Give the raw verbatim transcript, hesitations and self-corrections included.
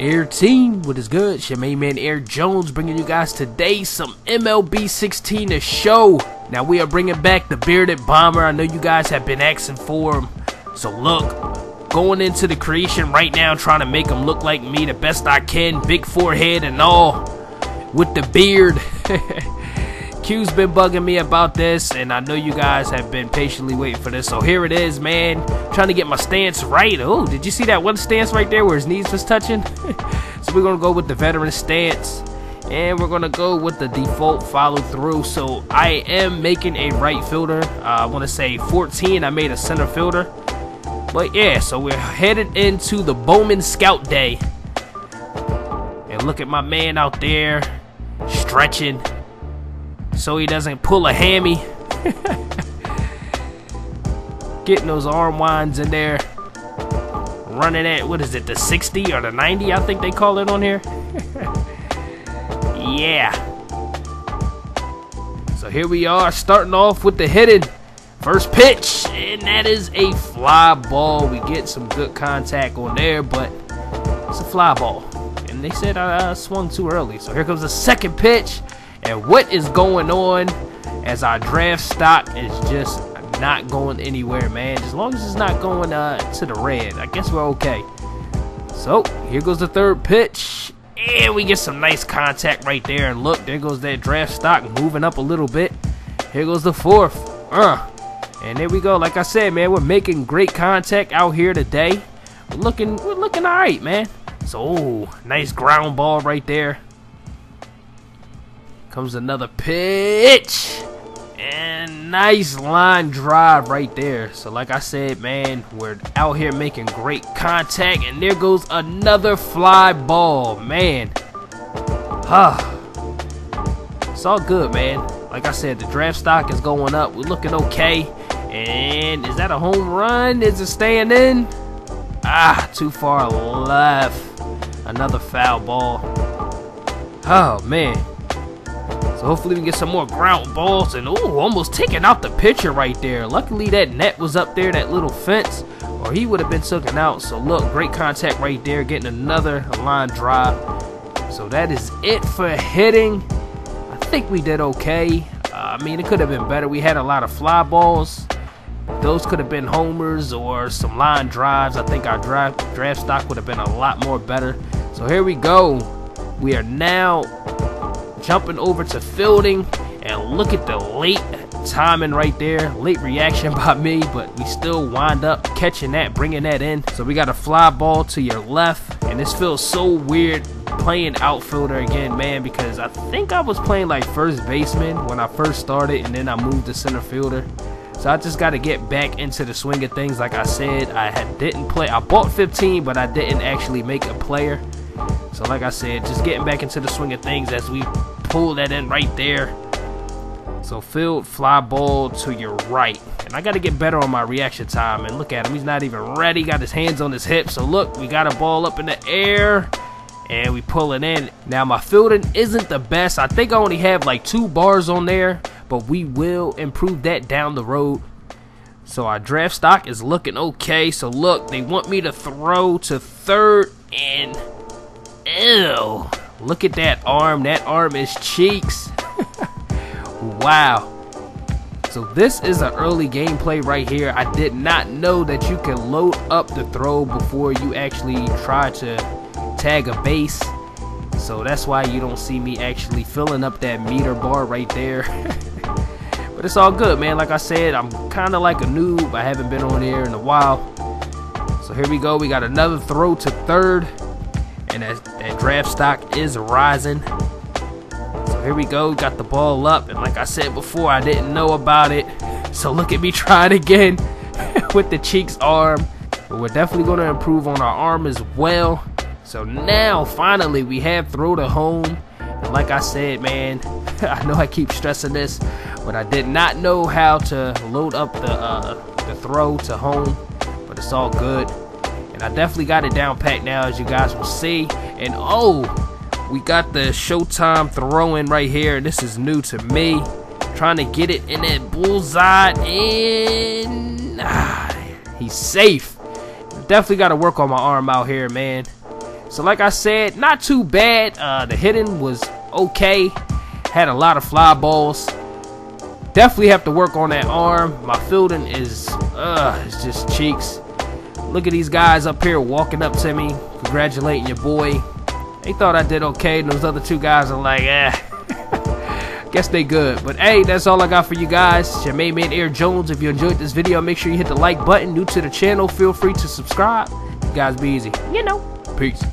Air team, what is good? Shemayman Air Jones bringing you guys today some M L B sixteen to show. Now we are bringing back the Bearded Bomber. I know you guys have been asking for him. So look, going into the creation right now, trying to make him look like me the best I can. Big forehead and all with the beard. Q's been bugging me about this, and I know you guys have been patiently waiting for this. So here it is, man. Trying to get my stance right. Oh, did you see that one stance right there where his knees was touching? So we're gonna go with the veteran stance, and we're gonna go with the default follow through. So I am making a right fielder. Uh, I want to say fourteen. I made a center fielder. But yeah, so we're headed into the Bowman Scout Day, and look at my man out there stretching so he doesn't pull a hammy. Getting those arm winds in there, running at, what is it, the sixty or the ninety, I think they call it on here. Yeah, so here we are, starting off with the hitting first pitch, and that is a fly ball. We get some good contact on there, but it's a fly ball, and they said I, I swung too early. So here comes the second pitch, and what is going on as our draft stock is just not going anywhere, man. As long as it's not going uh, to the red, I guess we're okay. So here goes the third pitch, and we get some nice contact right there. And look, there goes that draft stock moving up a little bit. Here goes the fourth, uh, and there we go. Like I said, man, we're making great contact out here today. We're looking, we're looking all right, man. So nice ground ball right there. Comes another pitch. And nice line drive right there. So like I said, man, we're out here making great contact, and there goes another fly ball, man. Huh. It's all good, man. Like I said, the draft stock is going up. We're looking okay. And is that a home run? Is it staying in? Ah, too far left. Another foul ball. Oh, man. So hopefully we can get some more ground balls, and ooh, almost taking out the pitcher right there. Luckily that net was up there, that little fence, or he would have been taken out. So look, great contact right there, getting another line drive. So that is it for hitting. I think we did okay. Uh, I mean, it could have been better. We had a lot of fly balls. Those could have been homers or some line drives. I think our draft, draft stock would have been a lot more better. So here we go. We are now jumping over to fielding, and look at the late timing right there, late reaction by me, but we still wind up catching that, bringing that in. So we got a fly ball to your left, and this feels so weird playing outfielder again, man, because I think I was playing like first baseman when I first started, and then I moved to center fielder. So I just got to get back into the swing of things. Like I said, I had didn't play, I bought fifteen, but I didn't actually make a player. So like I said, just getting back into the swing of things as we pull that in right there. So field fly ball to your right, and I got to get better on my reaction time. And look at him, he's not even ready, got his hands on his hips. So look, we got a ball up in the air, and we pull it in. Now my fielding isn't the best. I think I only have like two bars on there, but we will improve that down the road. So our draft stock is looking okay. So look, they want me to throw to third, and ew, look at that arm. That arm is cheeks. Wow. So this is an early gameplay right here. I did not know that you can load up the throw before you actually try to tag a base. So that's why you don't see me actually filling up that meter bar right there. But it's all good, man. Like I said, I'm kind of like a noob. I haven't been on here in a while. So here we go. We got another throw to third, and that, that draft stock is rising. So here we go, got the ball up, and like I said before, I didn't know about it. So look at me trying again with the cheeks arm. But we're definitely going to improve on our arm as well. So now finally we have throw to home, and like I said, man, I know I keep stressing this, but I did not know how to load up the, uh, the throw to home. But it's all good, and I definitely got it down packed now, as you guys will see. And oh, we got the showtime throwing right here. This is new to me. Trying to get it in that bullseye, and ah, he's safe. Definitely got to work on my arm out here, man. So like I said, not too bad. Uh, the hitting was okay. Had a lot of fly balls. Definitely have to work on that arm. My fielding is, uh, it's just cheeks. Look at these guys up here walking up to me, congratulating your boy. They thought I did okay, and those other two guys are like, eh. Guess they good. But hey, that's all I got for you guys. Shemayman Air Jones. If you enjoyed this video, make sure you hit the like button. New to the channel, feel free to subscribe. You guys be easy. You know. Peace.